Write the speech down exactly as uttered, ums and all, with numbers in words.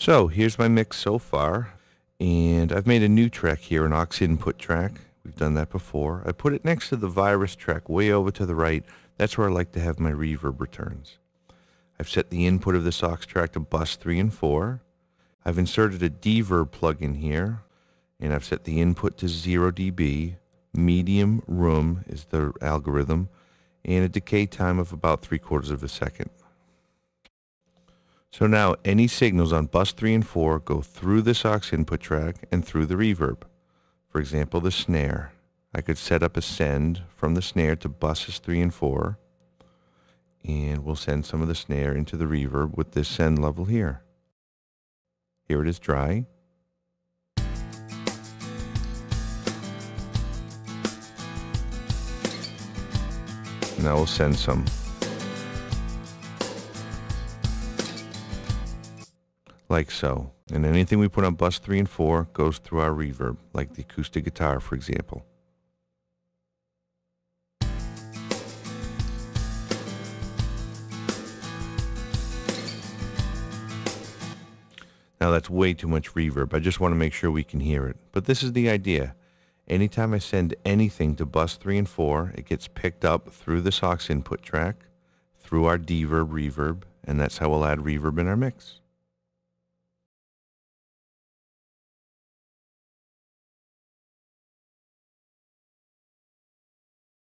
So here's my mix so far, and I've made a new track here, an aux input track. We've done that before. I put it next to the virus track way over to the right. That's where I like to have my reverb returns. I've set the input of this aux track to bus three and four. I've inserted a D-verb plug in here, and I've set the input to zero D B. Medium room is the algorithm, and a decay time of about three quarters of a second. So now any signals on bus three and four go through this aux input track and through the reverb. For example, the snare. I could set up a send from the snare to buses three and four, and we'll send some of the snare into the reverb with this send level here. Here it is dry. Now we'll send some. Like so. And anything we put on bus three and four goes through our reverb, like the acoustic guitar, for example. Now that's way too much reverb. I just want to make sure we can hear it. But this is the idea. Anytime I send anything to bus three and four, it gets picked up through this aux input track, through our D-verb reverb, and that's how we'll add reverb in our mix.